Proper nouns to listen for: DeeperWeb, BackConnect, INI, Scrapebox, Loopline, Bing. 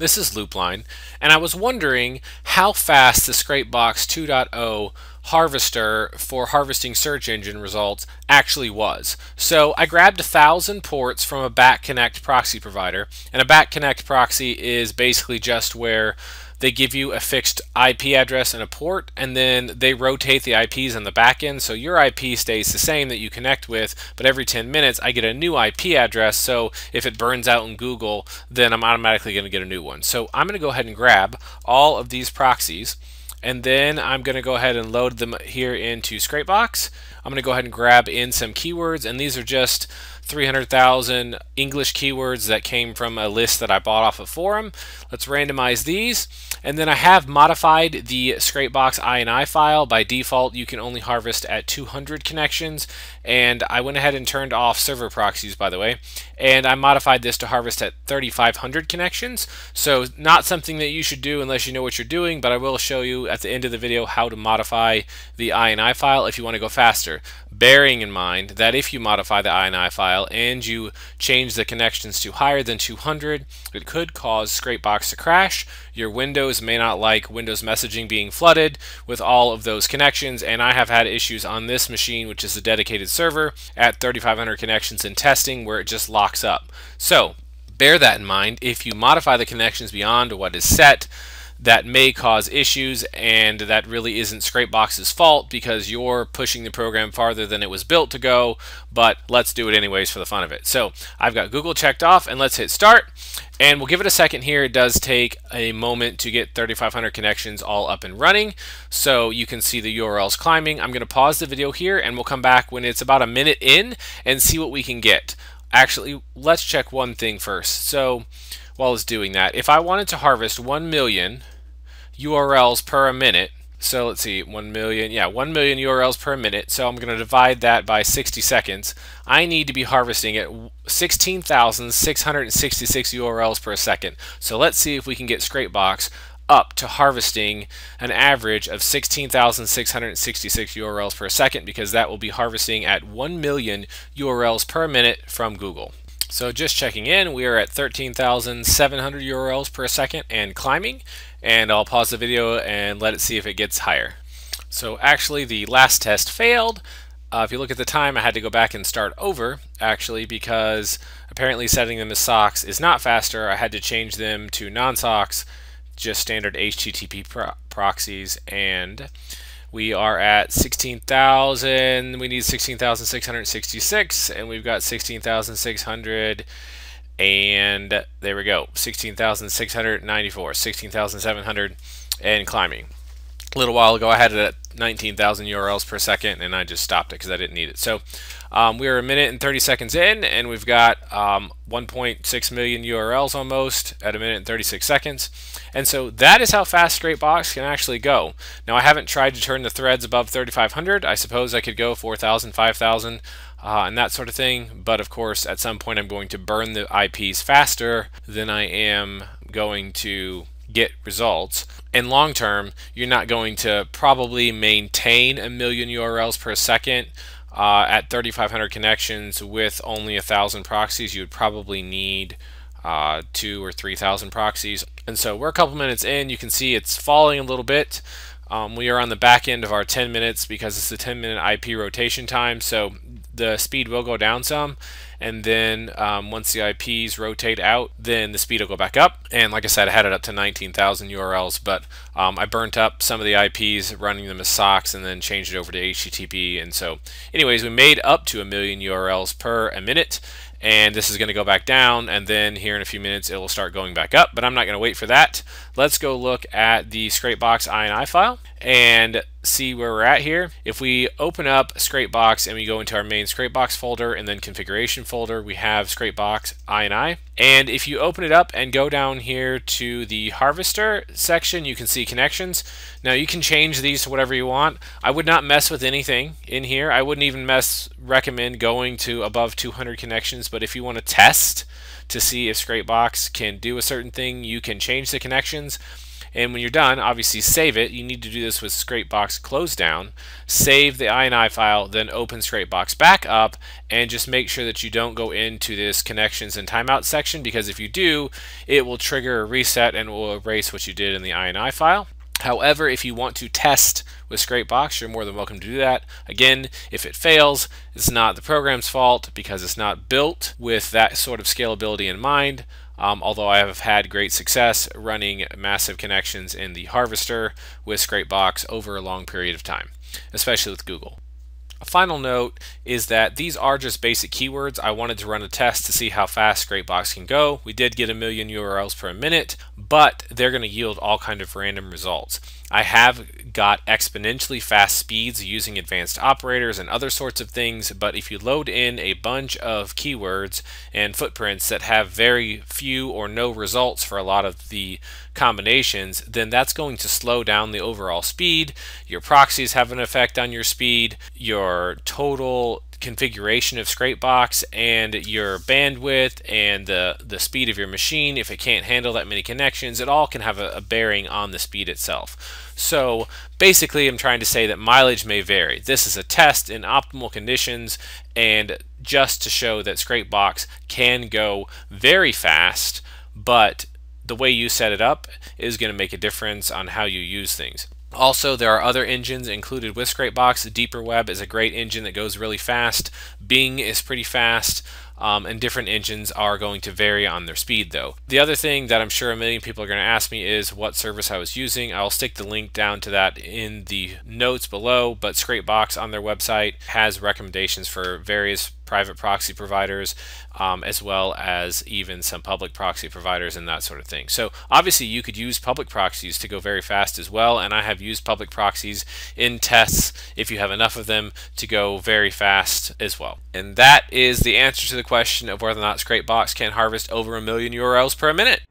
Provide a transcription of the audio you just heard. This is Loopline, and I was wondering how fast the Scrapebox 2.0 harvester for harvesting search engine results actually was. So I grabbed 1,000 ports from a BackConnect proxy provider, and a BackConnect proxy is basically just where they give you a fixed IP address and a port, and then they rotate the IPs on the back end, so your IP stays the same that you connect with, but every 10 minutes I get a new IP address, so if it burns out in Google, then I'm automatically going to get a new one. So I'm going to go ahead and grab all of these proxies, and then I'm going to go ahead and load them here into Scrapebox. I'm going to go ahead and grab in some keywords, and these are just 300,000 English keywords that came from a list that I bought off a forum. Let's randomize these. And then I have modified the Scrapebox INI file. By default, you can only harvest at 200 connections. And I went ahead and turned off server proxies, by the way. And I modified this to harvest at 3,500 connections. So not something that you should do unless you know what you're doing, but I will show you at the end of the video how to modify the INI file if you want to go faster. Bearing in mind that if you modify the INI file and you change the connections to higher than 200, it could cause Scrapebox to crash. Your Windows may not like Windows messaging being flooded with all of those connections, and I have had issues on this machine, which is a dedicated server, at 3,500 connections in testing where it just locks up. So bear that in mind. If you modify the connections beyond what is set, that may cause issues, and that really isn't Scrapebox's fault because you're pushing the program farther than it was built to go, but let's do it anyways for the fun of it. So I've got Google checked off, and let's hit start, and we'll give it a second here. It does take a moment to get 3,500 connections all up and running, so you can see the URLs climbing. I'm going to pause the video here, and we'll come back when it's about a minute in and see what we can get. Actually, let's check one thing first. So while it's doing that, if I wanted to harvest 1 million URLs per minute, so let's see, 1 million URLs per minute, so I'm going to divide that by 60 seconds. I need to be harvesting at 16,666 URLs per second. So let's see if we can get Scrapebox up to harvesting an average of 16,666 URLs per second, because that will be harvesting at 1 million URLs per minute from Google. So just checking in, we are at 13,700 URLs per second and climbing, and I'll pause the video and let it see if it gets higher. So actually the last test failed. If you look at the time, I had to go back and start over, actually, because apparently setting them as socks is not faster. I had to change them to non-socks, just standard HTTP proxies, and we are at 16,000. We need 16,666, and we've got 16,600. And there we go, 16,694, 16,700, and climbing. A little while ago I had it at 19,000 URLs per second, and I just stopped it because I didn't need it. So we are a minute and 30 seconds in, and we've got 1.6 million URLs almost at a minute and 36 seconds. And so that is how fast Scrapebox can actually go. Now, I haven't tried to turn the threads above 3,500. I suppose I could go 4,000, 5,000, and that sort of thing. But of course, at some point I'm going to burn the IPs faster than I am going to get results, and long term you're not going to probably maintain a million URLs per second at 3,500 connections with only 1,000 proxies. You would probably need 2,000 or 3,000 proxies. And so we're a couple minutes in. You can see it's falling a little bit. We are on the back end of our 10 minutes because it's the 10-minute IP rotation time, so the speed will go down some, and then once the IPs rotate out, then the speed will go back up. And like I said, I had it up to 19,000 URLs, but I burnt up some of the IPs running them as socks and then changed it over to HTTP. And so anyways, we made up to a million URLs per a minute, and this is going to go back down, and then here in a few minutes it will start going back up, but I'm not going to wait for that. Let's go look at the Scrapebox INI file and see where we're at here. If we open up Scrapebox and we go into our main Scrapebox folder and then configuration folder, we have Scrapebox INI. And if you open it up and go down here to the harvester section, you can see connections. Now you can change these to whatever you want. I would not mess with anything in here. I wouldn't even recommend going to above 200 connections, but if you want to test to see if Scrapebox can do a certain thing, you can change the connections. And when you're done, obviously save it. You need to do this with Scrapebox closed down. Save the INI file, then open Scrapebox back up, and just make sure that you don't go into this connections and timeout section, because if you do, it will trigger a reset and will erase what you did in the INI file. However, if you want to test with Scrapebox, you're more than welcome to do that. Again, if it fails, it's not the program's fault because it's not built with that sort of scalability in mind. Although I have had great success running massive connections in the harvester with Scrapebox over a long period of time, especially with Google. A final note is that these are just basic keywords. I wanted to run a test to see how fast Scrapebox can go. We did get 1 million URLs per minute, but they're going to yield all kind of random results. I have got exponentially fast speeds using advanced operators and other sorts of things, but if you load in a bunch of keywords and footprints that have very few or no results for a lot of the combinations, then that's going to slow down the overall speed. Your proxies have an effect on your speed, your total configuration of Scrapebox, and your bandwidth, and the speed of your machine. If it can't handle that many connections, it all can have a bearing on the speed itself. So basically I'm trying to say that mileage may vary. This is a test in optimal conditions, and just to show that Scrapebox can go very fast, but the way you set it up is going to make a difference on how you use things. Also, there are other engines included with Scrapebox. DeeperWeb is a great engine that goes really fast. Bing is pretty fast. And different engines are going to vary on their speed, though. The other thing that I'm sure a million people are going to ask me is what service I was using. I'll stick the link down to that in the notes below, but Scrapebox on their website has recommendations for various private proxy providers, as well as even some public proxy providers and that sort of thing. So obviously you could use public proxies to go very fast as well, and I have used public proxies in tests, if you have enough of them, to go very fast as well. And that is the answer to the question of whether or not Scrapebox can harvest over 1 million URLs per minute.